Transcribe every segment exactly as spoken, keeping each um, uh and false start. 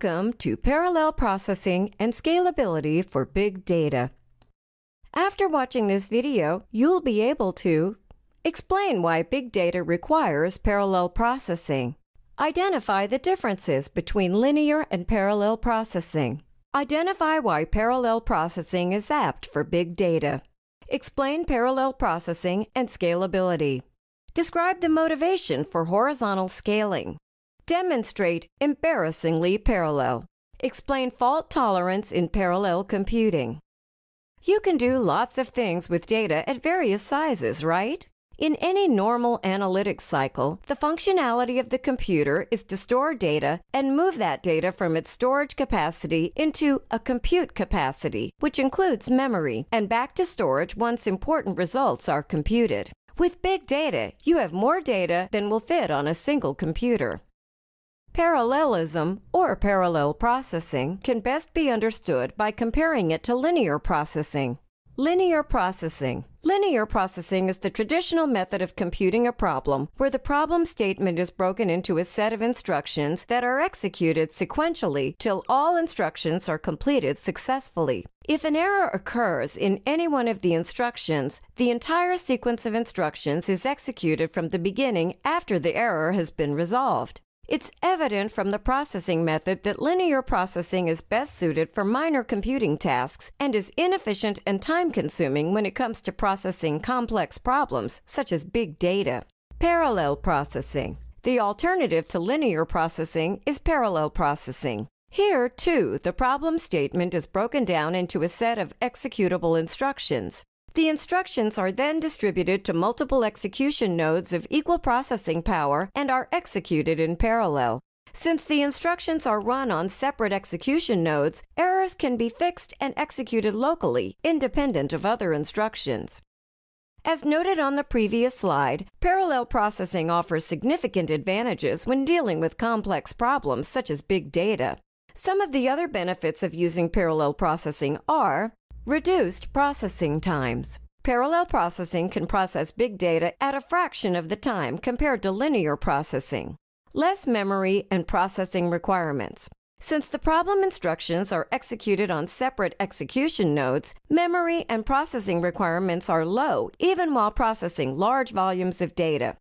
Welcome to Parallel Processing and Scalability for Big Data. After watching this video, you'll be able to explain why big data requires parallel processing, identify the differences between linear and parallel processing, identify why parallel processing is apt for big data, explain parallel processing and scalability, describe the motivation for horizontal scaling, demonstrate embarrassingly parallel, explain fault tolerance in parallel computing. You can do lots of things with data at various sizes, right? In any normal analytics cycle, the functionality of the computer is to store data and move that data from its storage capacity into a compute capacity, which includes memory, and back to storage once important results are computed. With big data, you have more data than will fit on a single computer. Parallelism, or parallel processing, can best be understood by comparing it to linear processing. Linear processing. Linear processing is the traditional method of computing a problem where the problem statement is broken into a set of instructions that are executed sequentially till all instructions are completed successfully. If an error occurs in any one of the instructions, the entire sequence of instructions is executed from the beginning after the error has been resolved. It's evident from the processing method that linear processing is best suited for minor computing tasks and is inefficient and time-consuming when it comes to processing complex problems such as big data. Parallel processing. The alternative to linear processing is parallel processing. Here, too, the problem statement is broken down into a set of executable instructions. The instructions are then distributed to multiple execution nodes of equal processing power and are executed in parallel. Since the instructions are run on separate execution nodes, errors can be fixed and executed locally, independent of other instructions. As noted on the previous slide, parallel processing offers significant advantages when dealing with complex problems such as big data. Some of the other benefits of using parallel processing are: reduced processing times. Parallel processing can process big data at a fraction of the time compared to linear processing. Less memory and processing requirements. Since the problem instructions are executed on separate execution nodes, memory and processing requirements are low even while processing large volumes of data.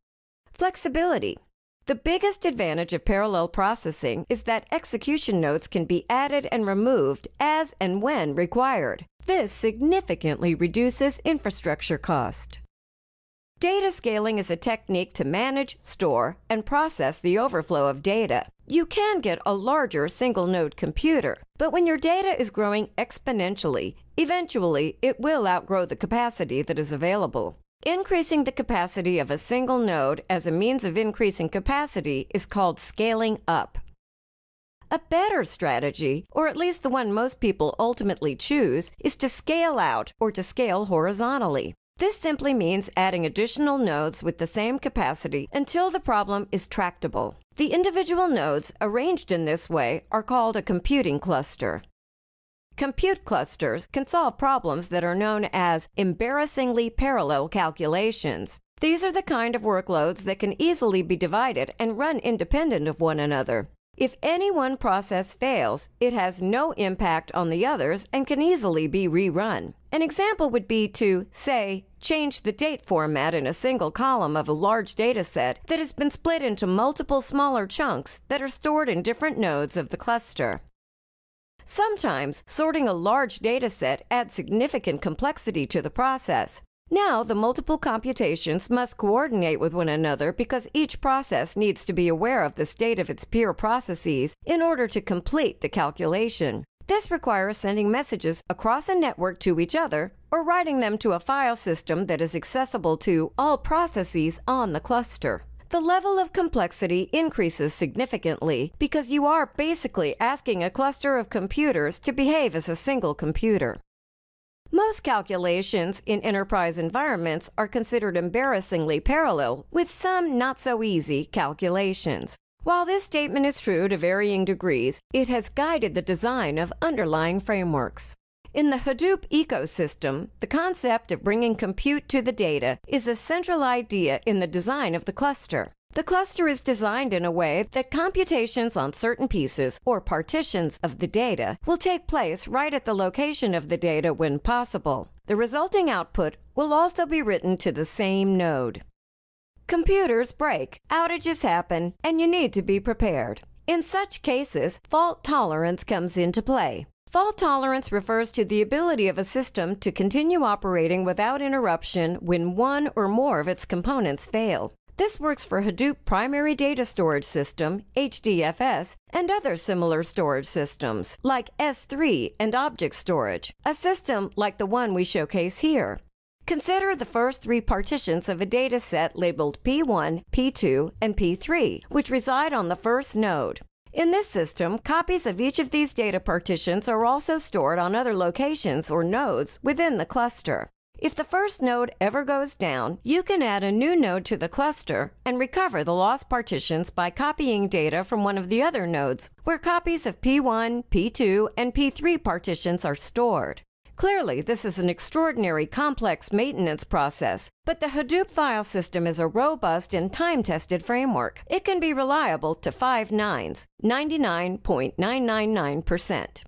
Flexibility. The biggest advantage of parallel processing is that execution nodes can be added and removed as and when required. This significantly reduces infrastructure cost. Data scaling is a technique to manage, store, and process the overflow of data. You can get a larger single-node computer, but when your data is growing exponentially, eventually it will outgrow the capacity that is available. Increasing the capacity of a single node as a means of increasing capacity is called scaling up. A better strategy, or at least the one most people ultimately choose, is to scale out or to scale horizontally. This simply means adding additional nodes with the same capacity until the problem is tractable. The individual nodes arranged in this way are called a computing cluster. Compute clusters can solve problems that are known as embarrassingly parallel calculations. These are the kind of workloads that can easily be divided and run independent of one another. If any one process fails, it has no impact on the others and can easily be rerun. An example would be to, say, change the date format in a single column of a large dataset that has been split into multiple smaller chunks that are stored in different nodes of the cluster. Sometimes, sorting a large dataset adds significant complexity to the process. Now, the multiple computations must coordinate with one another because each process needs to be aware of the state of its peer processes in order to complete the calculation. This requires sending messages across a network to each other or writing them to a file system that is accessible to all processes on the cluster. The level of complexity increases significantly because you are basically asking a cluster of computers to behave as a single computer. Most calculations in enterprise environments are considered embarrassingly parallel, with some not-so-easy calculations. While this statement is true to varying degrees, it has guided the design of underlying frameworks. In the Hadoop ecosystem, the concept of bringing compute to the data is a central idea in the design of the cluster. The cluster is designed in a way that computations on certain pieces or partitions of the data will take place right at the location of the data when possible. The resulting output will also be written to the same node. Computers break, outages happen, and you need to be prepared. In such cases, fault tolerance comes into play. Fault tolerance refers to the ability of a system to continue operating without interruption when one or more of its components fail. This works for Hadoop Primary Data Storage System, H D F S, and other similar storage systems, like S three and object storage, a system like the one we showcase here. Consider the first three partitions of a data set labeled P one, P two, and P three, which reside on the first node. In this system, copies of each of these data partitions are also stored on other locations or nodes within the cluster. If the first node ever goes down, you can add a new node to the cluster and recover the lost partitions by copying data from one of the other nodes where copies of P one, P two, and P three partitions are stored. Clearly, this is an extraordinary complex maintenance process, but the Hadoop file system is a robust and time-tested framework. It can be reliable to five nines, ninety-nine point nine nine nine percent.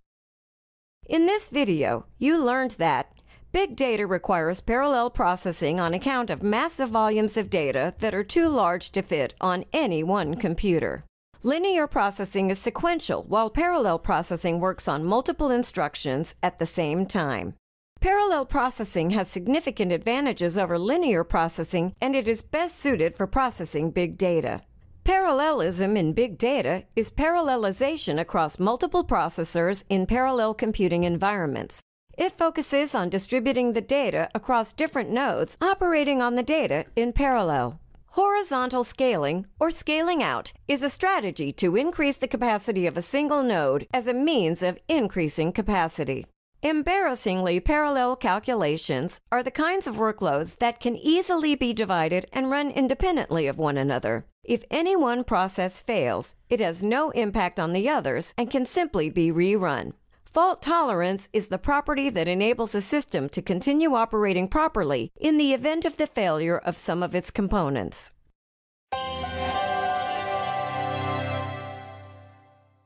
In this video, you learned that big data requires parallel processing on account of massive volumes of data that are too large to fit on any one computer. Linear processing is sequential, while parallel processing works on multiple instructions at the same time. Parallel processing has significant advantages over linear processing, and it is best suited for processing big data. Parallelism in big data is parallelization across multiple processors in parallel computing environments. It focuses on distributing the data across different nodes operating on the data in parallel. Horizontal scaling, or scaling out, is a strategy to increase the capacity of a single node as a means of increasing capacity. Embarrassingly, parallel calculations are the kinds of workloads that can easily be divided and run independently of one another. If any one process fails, it has no impact on the others and can simply be rerun. Fault tolerance is the property that enables a system to continue operating properly in the event of the failure of some of its components.